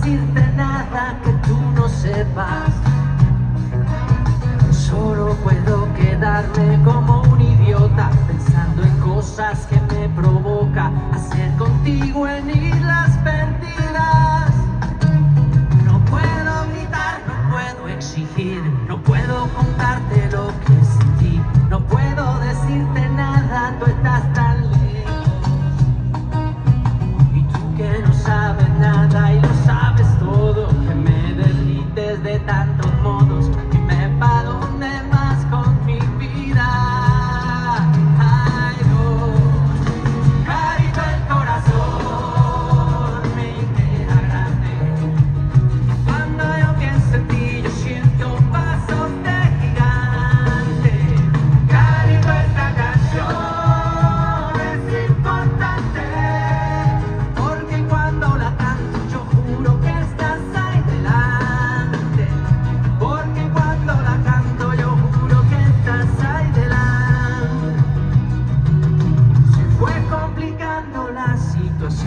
decirte nada que tú no sepas. Solo puedo quedarme como un idiota, pensando en cosas que me provoca hacer contigo en islas perdidas. No puedo gritar, no puedo exigir, no puedo contarte lo que sentí, no puedo decirte nada, tú estás tan lejos. Y tú que no sabes nada y lo sabes todo, que me derrites de tantos modos. ¿Para dónde vas con mi vida? Ay, no, carito el corazón, me queda grande. Cuando yo pienso en ti, yo siento pasos de gigante. Carito, esta canción es importante, porque cuando la canto, yo juro que estás ahí delante. Cuando la canto yo juro que estás ahí delante. Se fue complicando la situación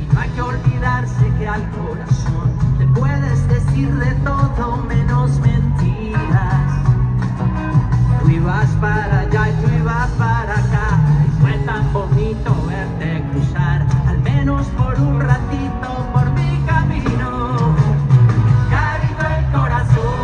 y no hay que olvidarse que al corazón te puedes decir de todo menos mentiras. Tú ibas para allá y tú ibas para acá, y fue tan bonito verte cruzar, al menos por un ratito, por mi camino. Carito el corazón,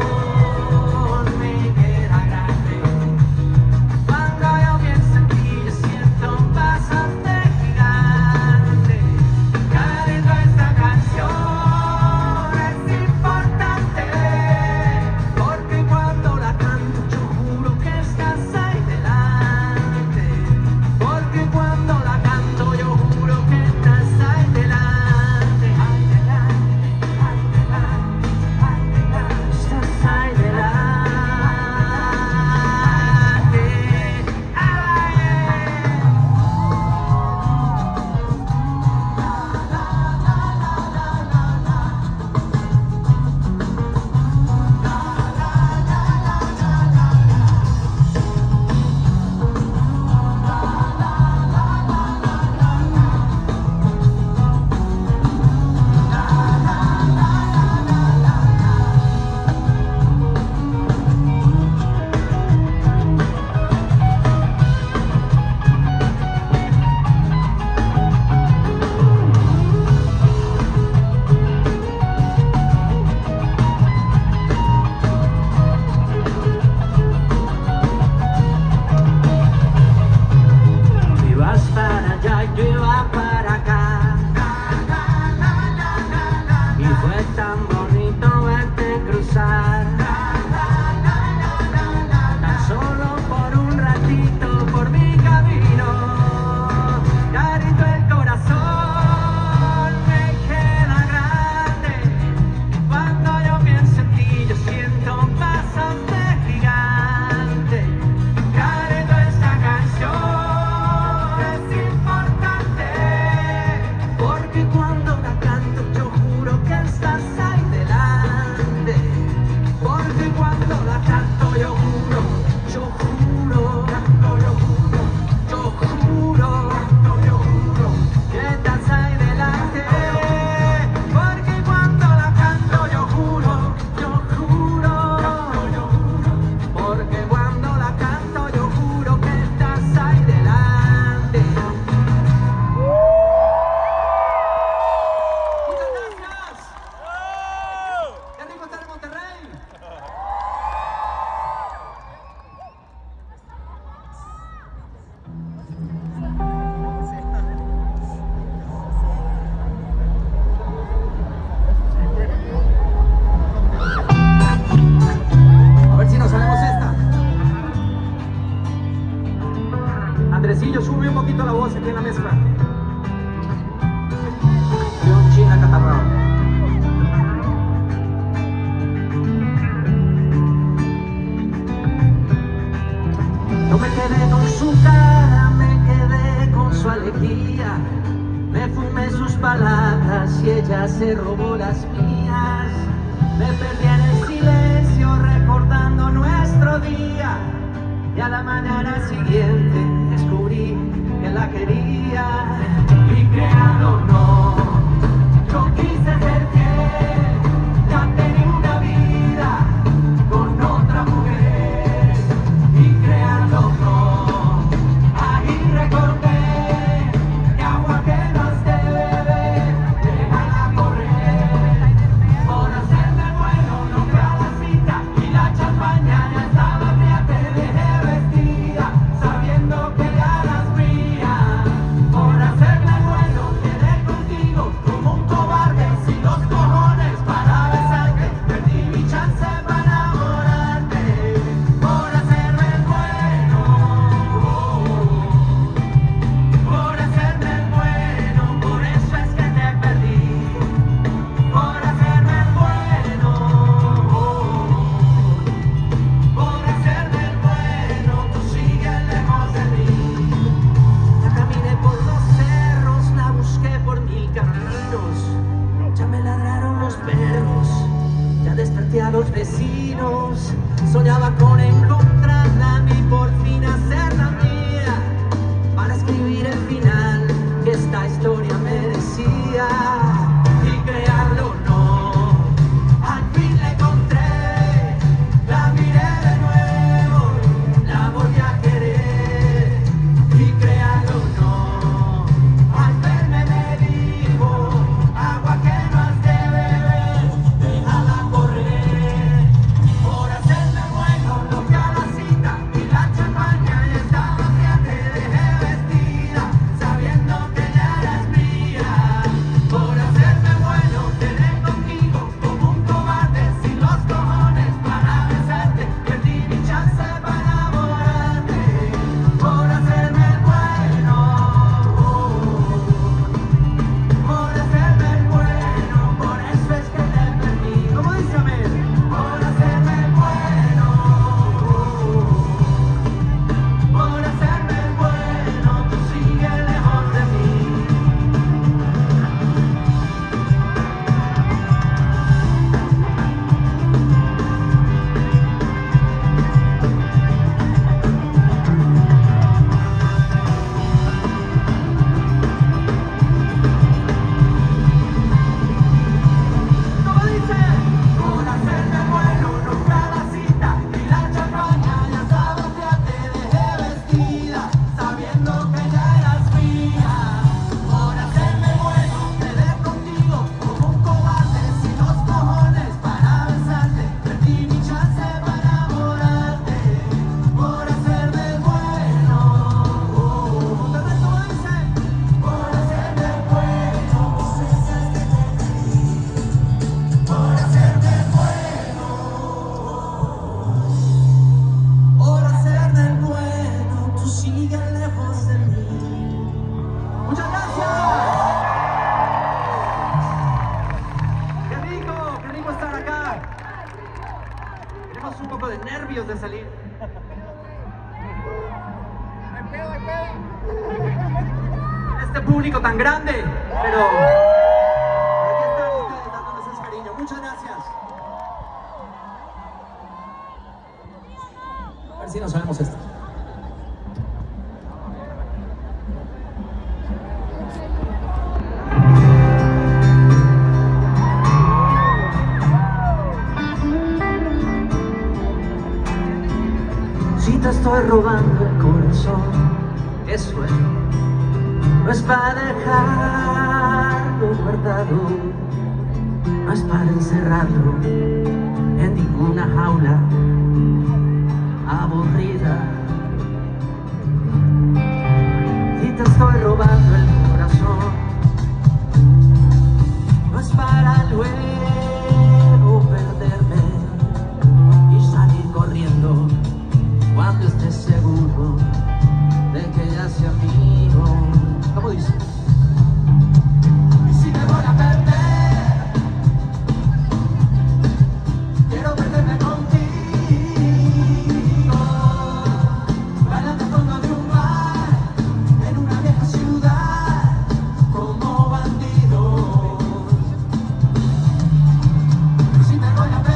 me queda grande. Cuando yo pienso en ti, yo siento un paso de gigante. Carito, esta canción es importante, porque cuando la canto yo juro que estás ahí delante. Porque cuando la canto yo juro que estás ahí delante. Ahí delante, ahí delante, ahí delante, estás ahí delante. Tú ibas para allá y yo iba para acá, y fue tan bonito verte cruzar, tan solo por un ratito, por mi camino. Carito el corazón, me queda grande. Cuando yo pienso en ti, yo siento pasos de gigante. Carito, esta canción es importante, porque cuando la canto yo juro que estás ahí delante. Porque cuando la canto yo juro, canto yo juro que estás ahí delante. Porque cuando la canto yo juro, porque cuando la canto yo juro que estás ahí delante. Muchas gracias. ¡Qué rico estar en Monterrey! A ver si nos sabemos esta. Andresillo, sube un poquito la voz aquí en la mezcla. León China Catarrao. No me quedé con su cara, me quedé con su alegría. Me fumé sus palabras y ella se robó las mías. Me perdí en el silencio recordando nuestro día. Y a la mañana siguiente descubrí que la quería. Y créalo o no, yo quise ser fiel. frente a los vecinos. Soñaba con encontrarla y por fin hacerla mía, para escribir el final que esta historia merecía. Robando el corazón, eso es, no es para dejarlo guardado, no es para encerrarlo en ninguna jaula aburrida. Y te estoy robando el corazón, no es para luego perderme y salir corriendo cuando estés seguro de que ya sea mío. ¿Cómo dices? Y si me voy a perder, quiero perderme contigo, bailando al fondo de un bar, en una vieja ciudad, como bandidos. Y si me voy a perder,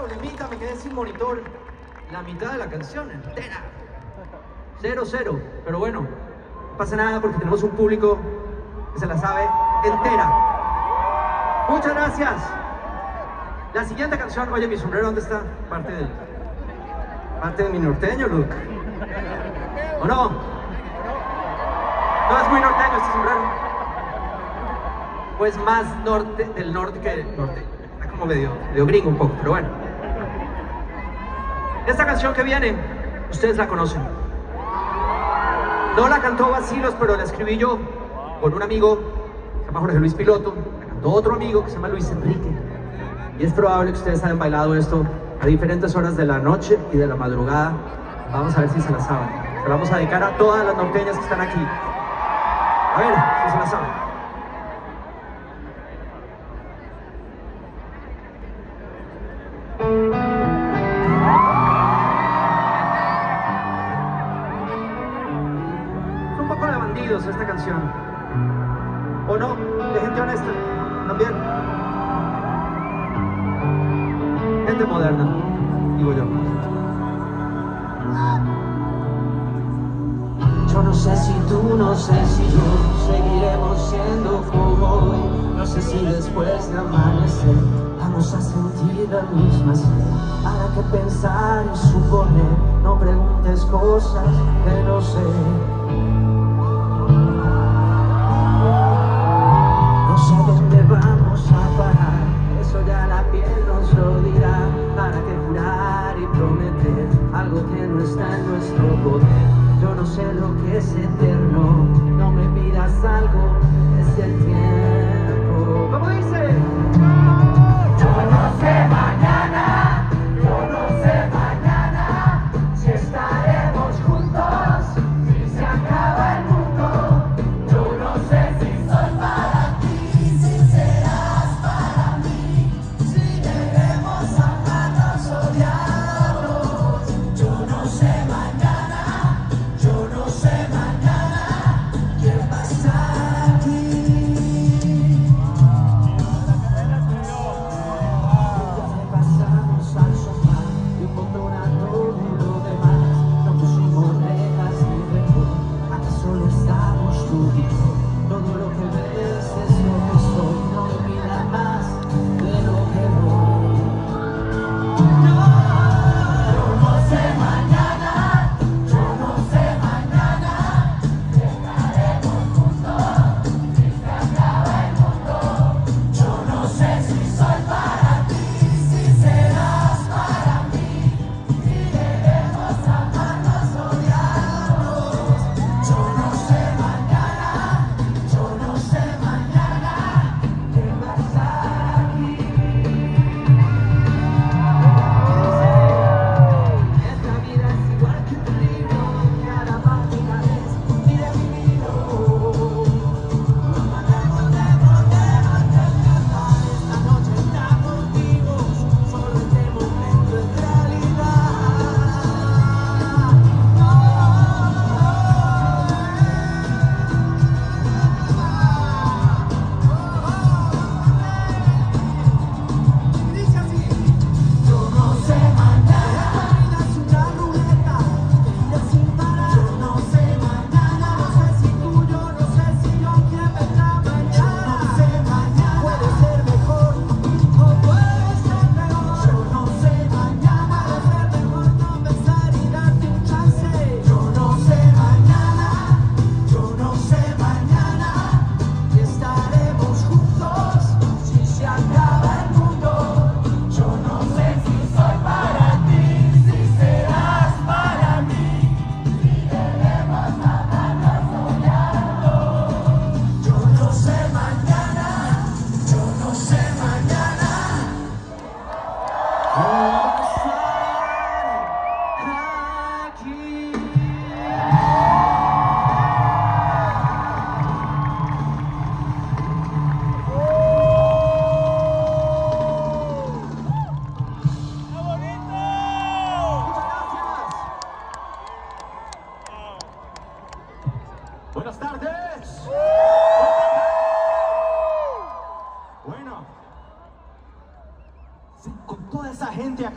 problemita, me quedé sin monitor la mitad de la canción entera. 0-0, pero bueno, no pasa nada porque tenemos un público que se la sabe entera. Muchas gracias. La siguiente canción, oye, mi sombrero, ¿dónde está? Parte de mi norteño, look. ¿O no? No es muy norteño este sombrero. Pues más norte, del norte que del norte. Está como medio gringo un poco, pero bueno. Esta canción que viene, ustedes la conocen. No la cantó Bacilos, pero la escribí yo con un amigo que se llama Jorge Luis Piloto. La cantó otro amigo que se llama Luis Enrique. Y es probable que ustedes hayan bailado esto a diferentes horas de la noche y de la madrugada. Vamos a ver si se la saben. Se la vamos a dedicar a todas las norteñas que están aquí. A ver si se la saben. Esta canción, o no, de gente honesta también, gente moderna, digo yo. Yo no sé si tú, no sé si yo seguiremos siendo como hoy, no sé si después de amanecer vamos a sentir la misma sed. Habrá que pensar y suponer, no preguntes cosas que no sé.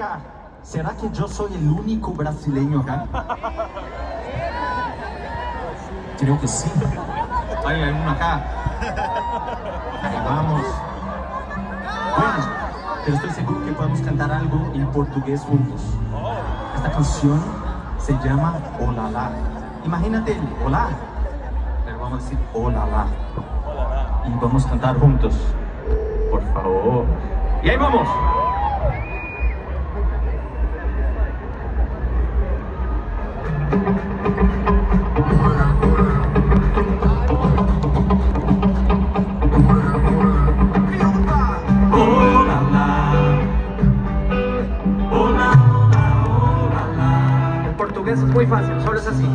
acá. ¿Será que yo soy el único brasileño acá? Creo que sí. Hay uno acá. Ahí vamos. Bueno, pero estoy seguro que podemos cantar algo en portugués juntos. Esta canción se llama Olá Lá. Imagínate el Olá. Pero vamos a decir Olá Lá. Y vamos a cantar juntos. Por favor. Y ahí vamos. Portugués es muy fácil, solo es así.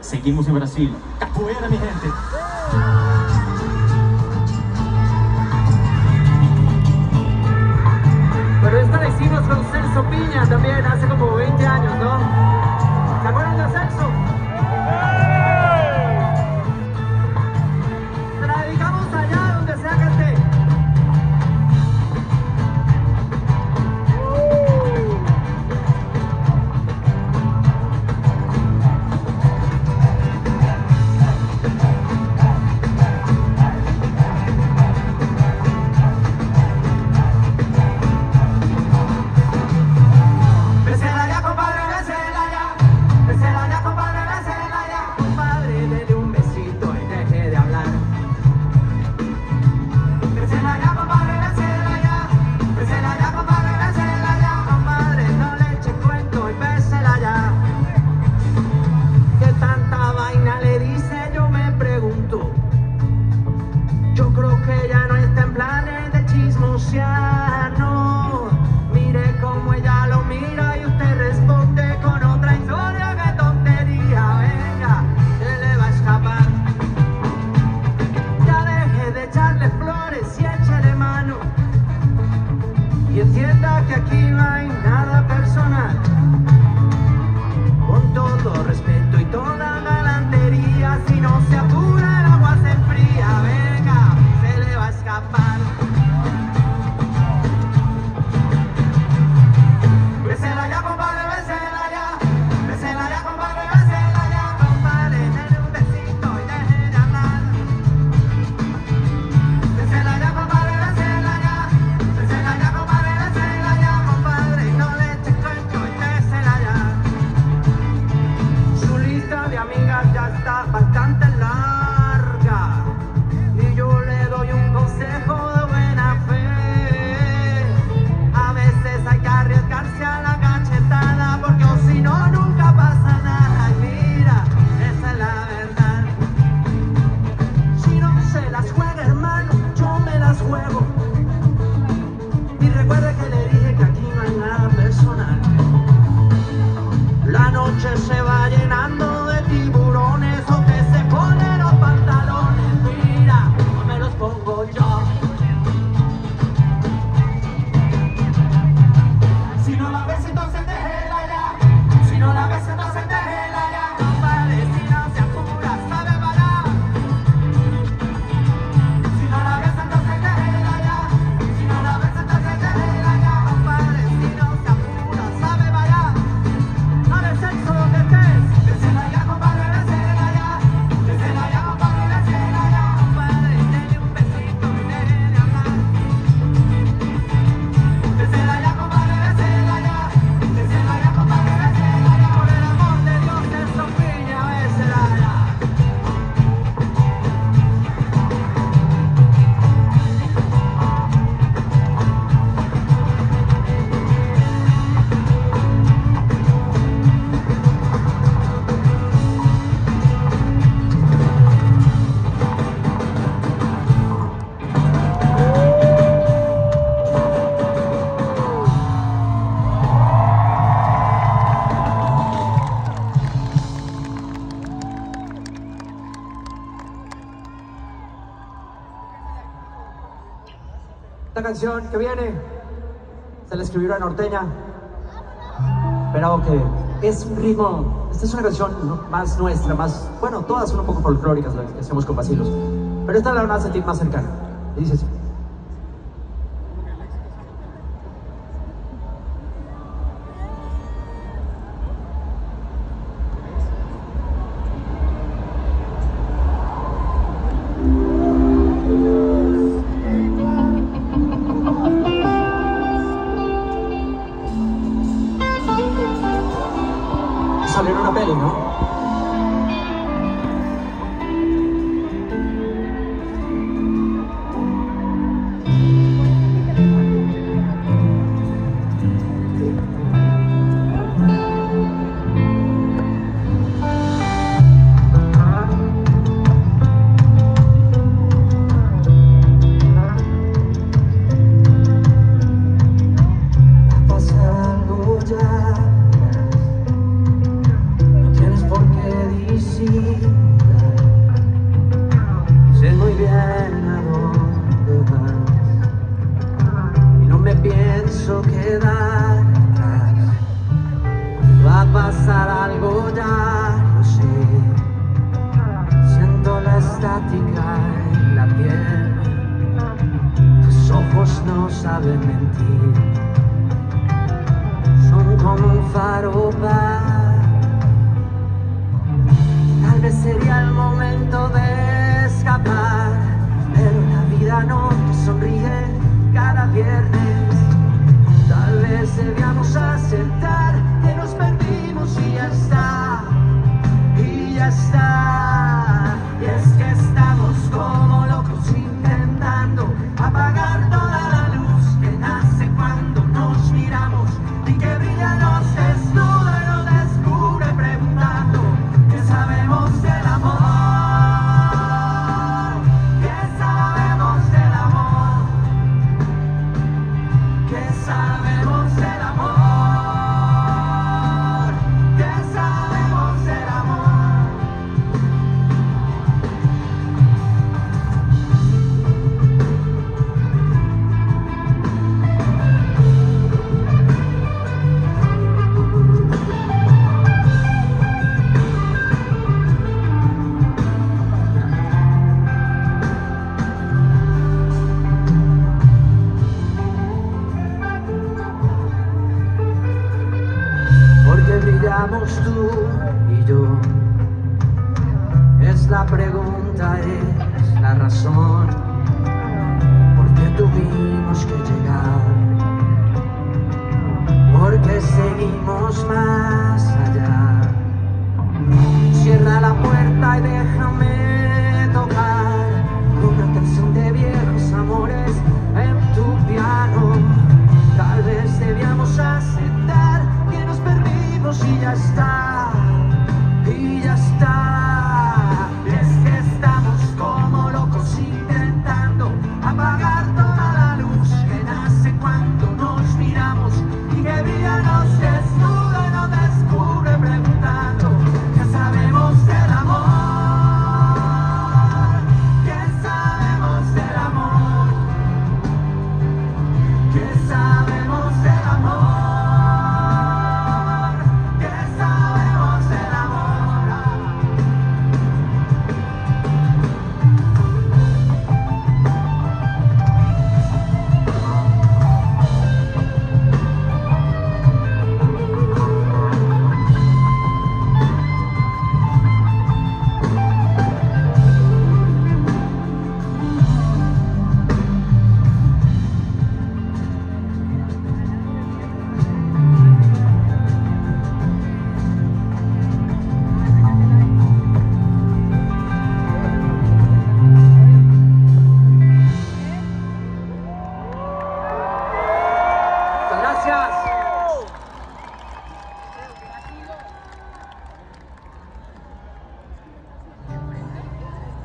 Seguimos en Brasil. Capoeira, mi gente. Pero esta la hicimos con Celso Piña también hace como 20 años, ¿no? ¿Se acuerdan de Celso? Se la dedicamos allá donde sea que esté. océano. Mire cómo ella lo mira y usted responde con otra historia. ¡Qué tontería! Venga, se le va a escapar. Ya deje de echarle flores y échele mano. Y entienda que aquí no hay nada personal. Con todo respeto y toda galantería, si no se apura el agua se enfría. Venga, se le va a escapar. Canción que viene se la escribió a Norteña, pero que es un ritmo. Esta es una canción más nuestra, más bueno, todas son un poco folclóricas las que hacemos con Bacilos, pero esta la van a sentir más cercana. Y dice así.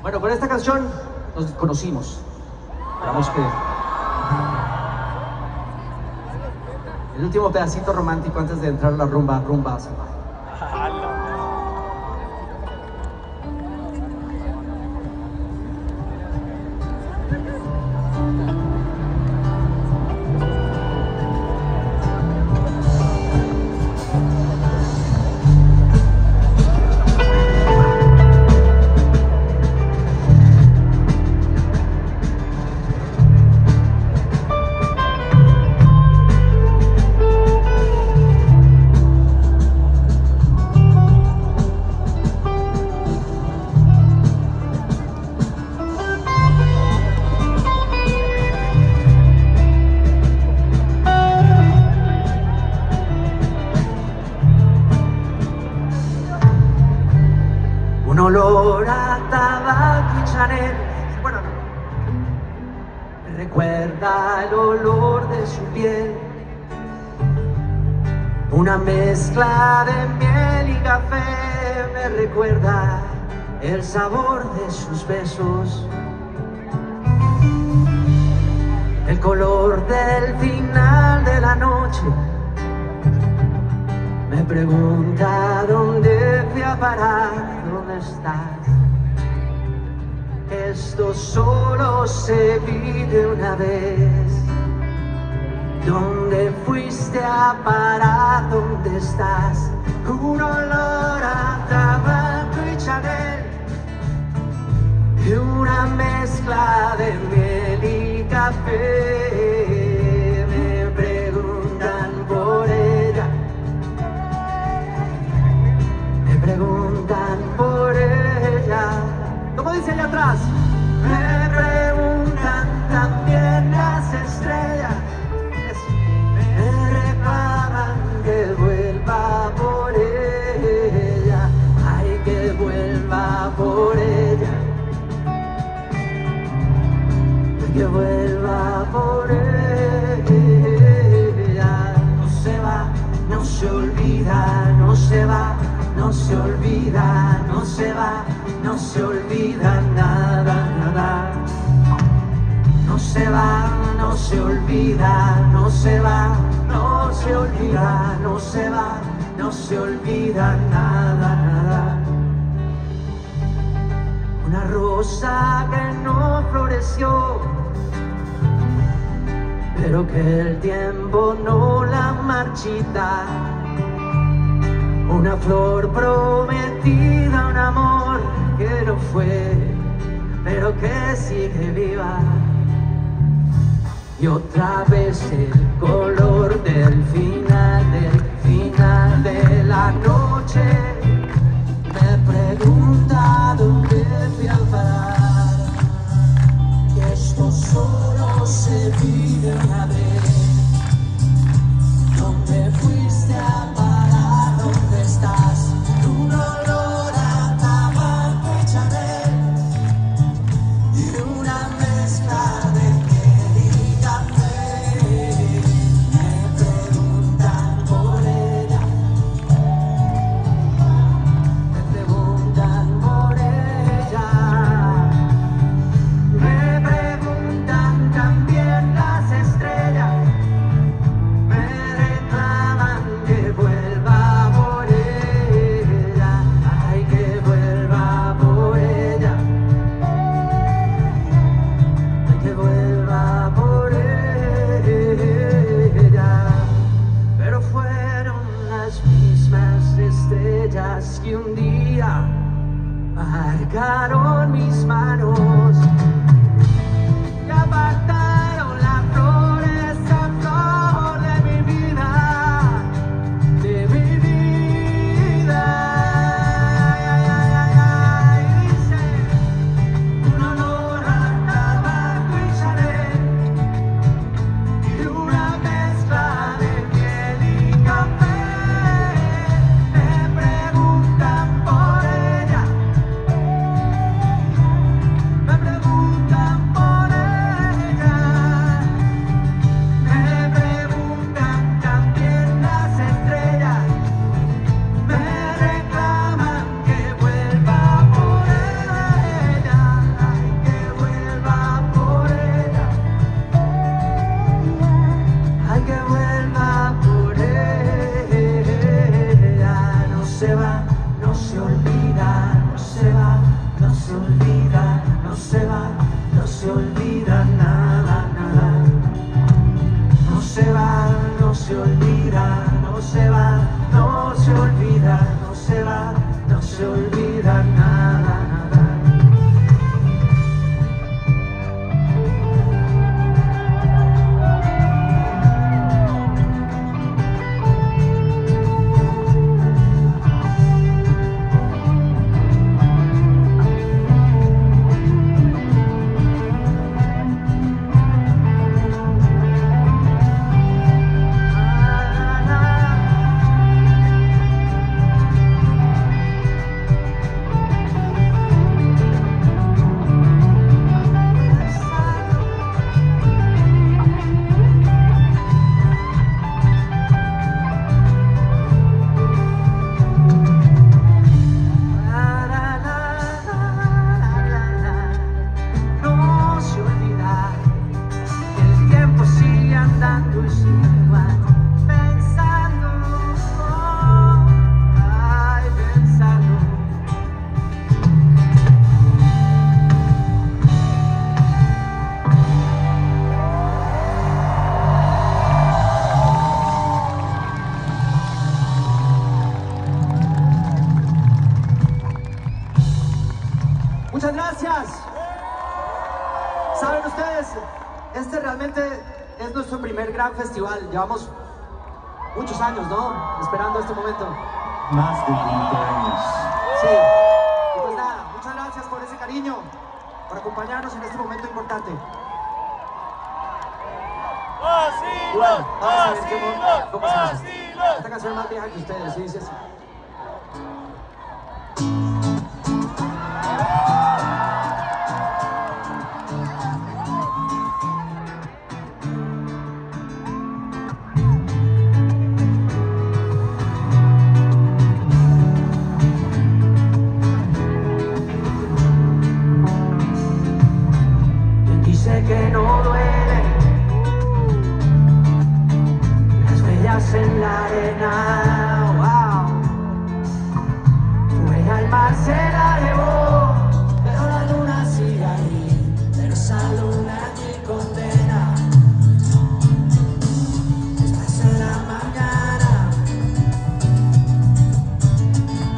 Bueno, con esta canción nos conocimos. Esperamos que el último pedacito romántico antes de entrar a la rumba salvaje. Mezcla de miel y café me recuerda el sabor de sus besos, el color del final de la noche. Me pregunta dónde fui a parar, dónde estás. Esto solo se vive una vez. ¿Dónde fuiste a parar? ¿Dónde estás? Un olor a tabaco y Chanel y una mezcla de miel y café. Me preguntan por ella, me preguntan por ella. ¿Cómo dice allá atrás? Me preguntan también las estrellas, que vuelva por ella, ay, que vuelva por ella, que vuelva por ella. No se va, no se olvida, no se va, no se olvida, no se va, no se olvida nada, nada. No se va, no se olvida, no no se va, no se olvida, no se va, no se olvida nada, nada. Una rosa que no floreció, pero que el tiempo no la marchita. Una flor prometida, un amor que no fue, pero que sigue viva. Y otra vez el color del final de la noche. Me pregunta dónde fui a parar. Y esto solo se vive una vez. ¿Dónde fuiste a parar? ¿Dónde estás? Un olor a tabaco y Chanel y una mezcla. Marcaron mis manos y apartaron la flor, esa flor de mi vida, hice un olor a tabaco y Chanel y una mezcla de piel y café. Me preguntan por festival. Llevamos muchos años, ¿no? Esperando este momento. Más de 20 años. Sí. Y pues nada, muchas gracias por ese cariño, por acompañarnos en este momento importante. Bueno, vamos a ver cómo se. Esta canción es más vieja que ustedes, ¿sí? Sí, sí. Que no duele, la arena, wow. Fuera el mar se la llevó, pero la luna sigue ahí, pero esa luna te condena. Estás en la mañana,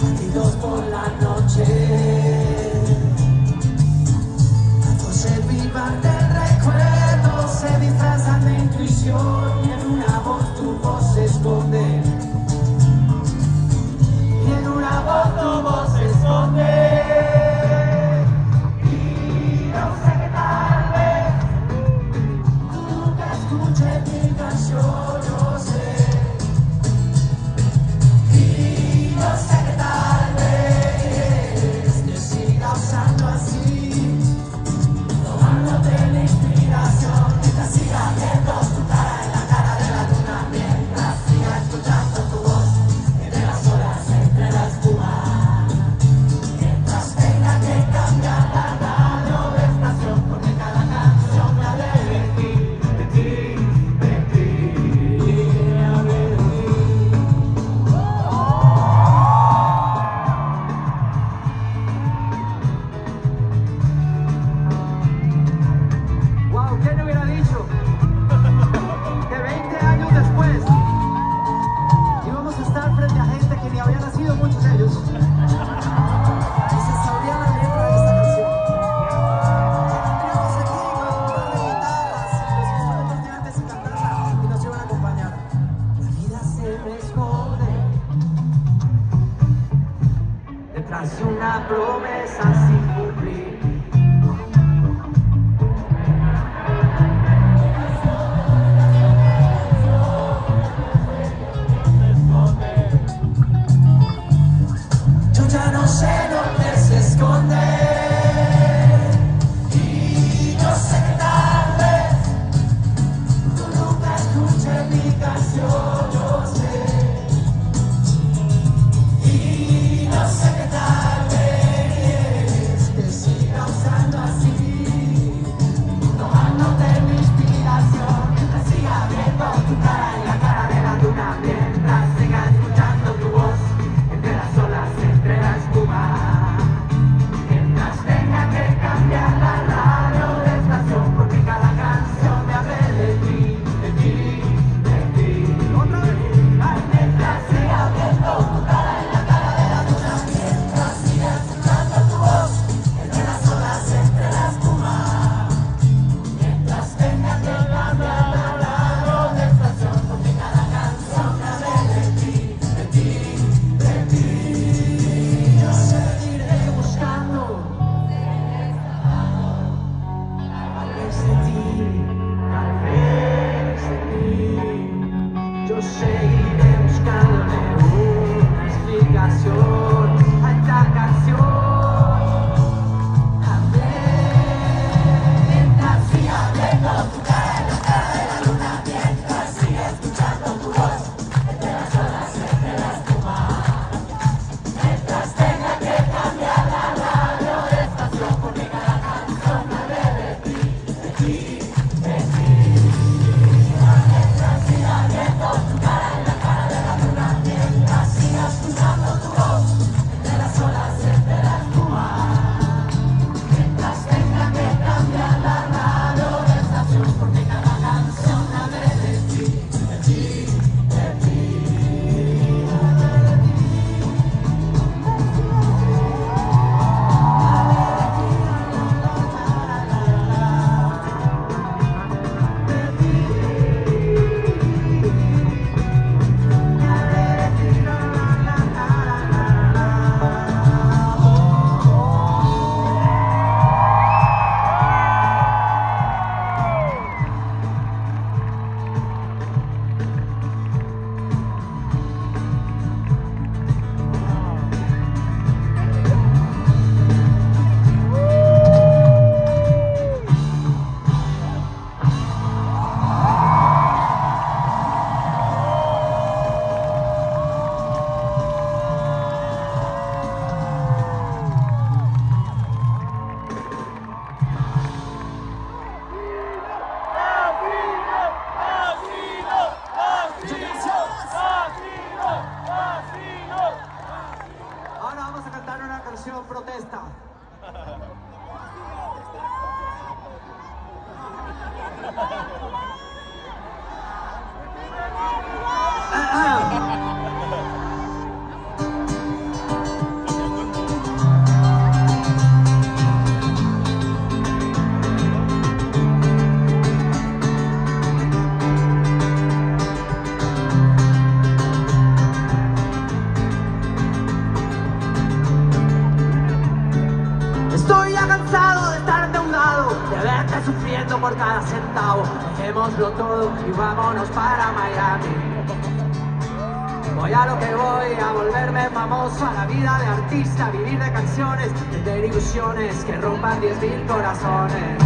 batidos por la noche. Y en una voz tu voz se esconde, y en una voz tu voz se esconde. Y no sé que tal vez tú nunca escuches mi canción, yo sé. Y no sé que tal vez te siga usando así, tomándote la inspiración que te siga viendo. We'll be right back. cada centavo, dejémoslo todo y vámonos para Miami. Voy a lo que voy, a volverme famoso, a la vida de artista, a vivir de canciones, tener ilusiones que rompan 10.000 corazones.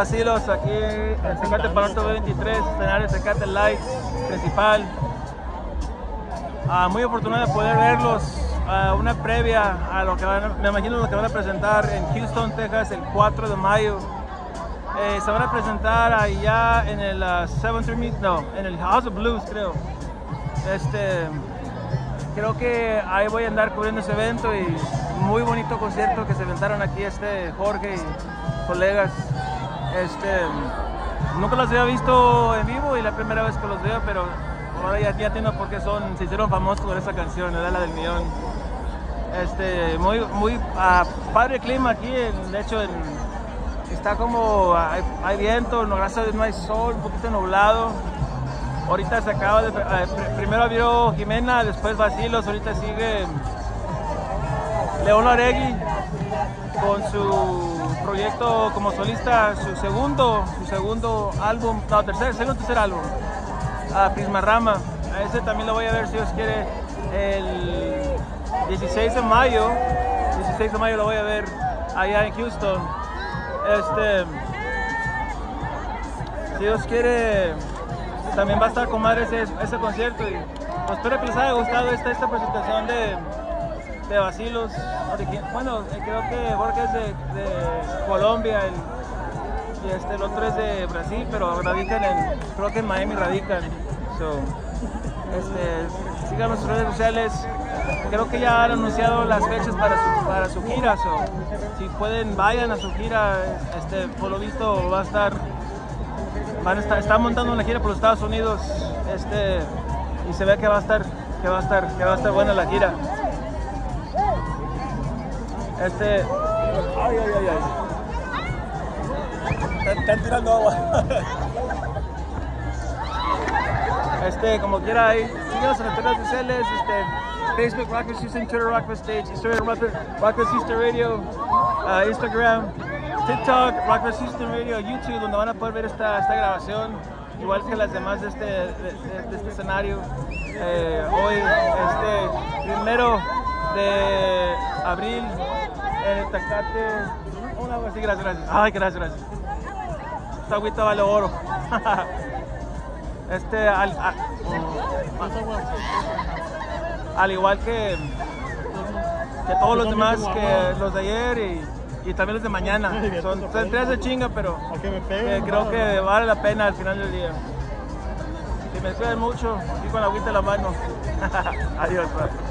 Bacilos, aquí en Tecate Pal Norte 23, escenario Tecate Lights principal. Muy afortunado de poder verlos, una previa a lo que van, me imagino lo que van a presentar en Houston, Texas, el 4 de mayo. Se van a presentar allá en el en el House of Blues, creo. Creo que ahí voy a andar cubriendo ese evento y muy bonito concierto que se inventaron aquí Jorge y colegas. Nunca los había visto en vivo y la primera vez que los veo, pero ahora ya entiendo por qué se hicieron famosos con esa canción, ¿verdad? La del millón. Padre clima aquí, de hecho está como, hay viento, no, gracias a Dios no hay sol, un poquito nublado. Ahorita se acaba de, primero abrió Jimena, después Bacilos, ahorita sigue León Aregui con su proyecto como solista, su segundo álbum, no, tercer álbum, Prisma Rama. A ese también lo voy a ver si Dios quiere el 16 de mayo lo voy a ver allá en Houston. Si Dios quiere, también va a estar con Madre ese concierto, y pues espero que les haya gustado esta presentación de Bacilos. Bueno, creo que Jorge es de Colombia y el otro es de Brasil, pero radican creo que en Miami radican. Sigan nuestras redes sociales, creo que ya han anunciado las fechas para su gira, si pueden vayan a su gira. Por lo visto están montando una gira por los Estados Unidos, y se ve que va a estar buena la gira. Están tirando agua. Como quiera, ahí síganos en las redes sociales, Facebook Rockfest Houston, Twitter Rockfest Stage, Instagram Rockfest Houston Radio, Instagram, TikTok, Rockfest Houston Radio, YouTube, donde van a poder ver esta grabación, igual que las demás de este escenario. Hoy, primero de abril, en el Tecate, una agua así, gracias. Ay, gracias. Esta agüita vale oro. Al igual que todos los demás, que los de ayer y también los de mañana. Son tres de chinga, pero creo que vale la pena al final del día. Si me cuidan mucho, y con la agüita en la mano. Adiós, padre.